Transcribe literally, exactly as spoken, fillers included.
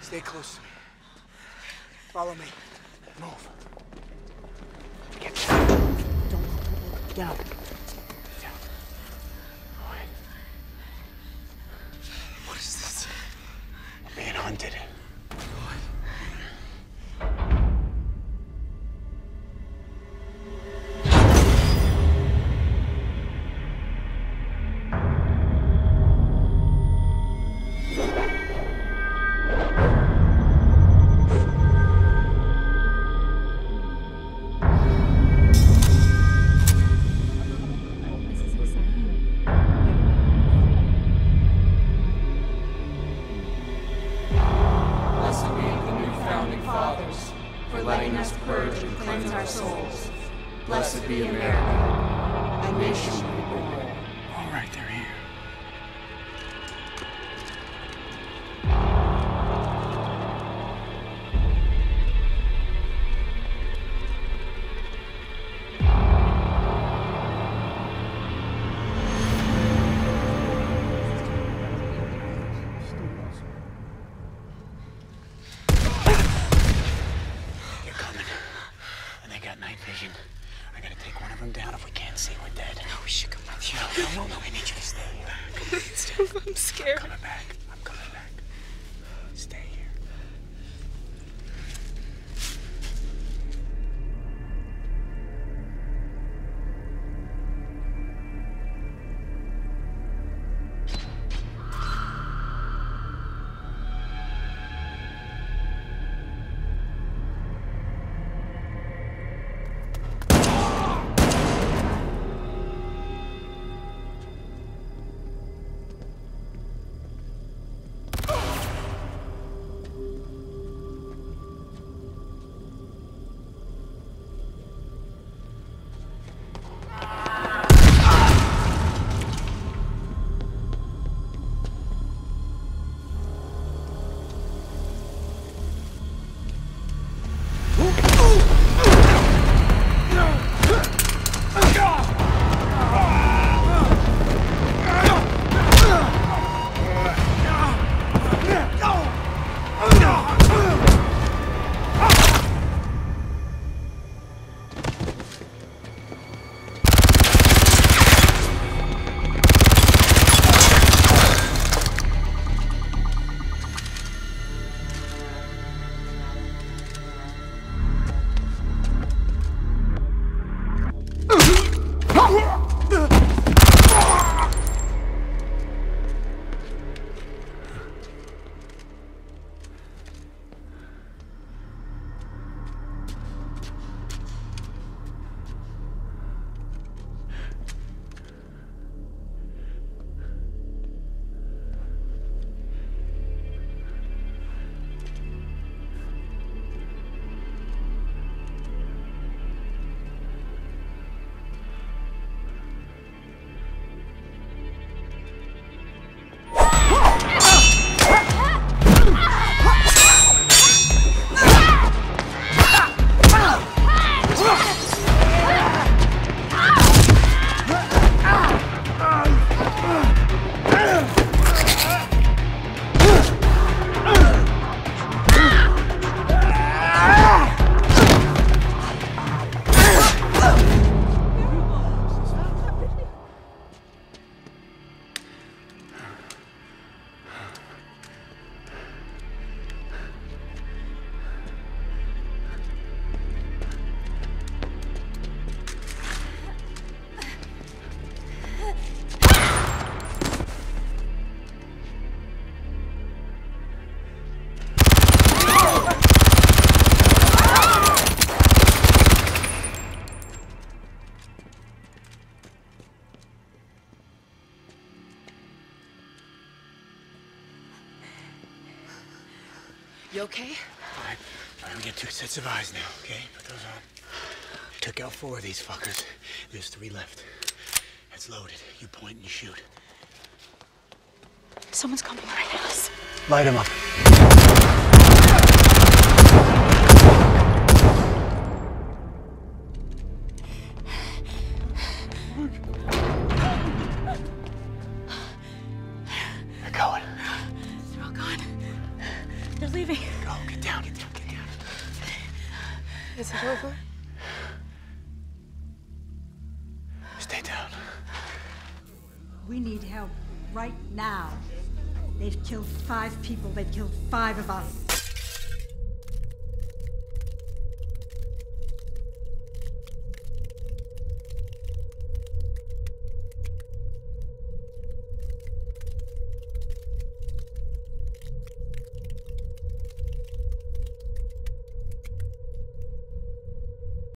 Stay close to me. Follow me. Move. Get down. Don't move. Down. Down. All right. What is this? I'm being hunted. You okay? All right. All right, we get two sets of eyes now, okay? Put those on. Took out four of these fuckers. There's three left. It's loaded. You point and you shoot. Someone's coming right at us. Light him up. They're going. They're all gone. They're leaving. Go, get down, get down, get down. Is it over? Stay down. We need help right now. They've killed five people. They've killed five of us.